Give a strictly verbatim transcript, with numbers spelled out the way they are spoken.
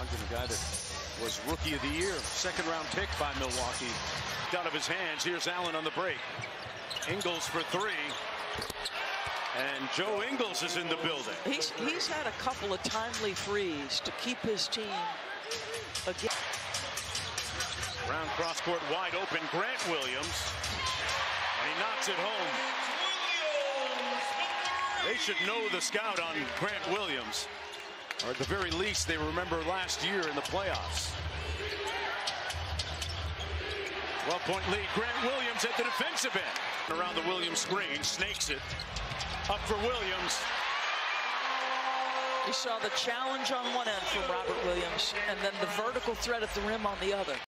Brogdon, the guy that was rookie of the year, second round pick by Milwaukee. Out of his hands. Here's Allen on the break. Ingles for three. And Joe Ingles is in the building. He's, he's had a couple of timely threes to keep his team again. Brown cross court wide open. Grant Williams. And he knocks it home. They should know the scout on Grant Williams. Or at the very least, they remember last year in the playoffs. twelve-point lead. Grant Williams at the defensive end. Around the Williams screen. Snakes it. Up for Williams. You saw the challenge on one end from Robert Williams, and then the vertical threat at the rim on the other.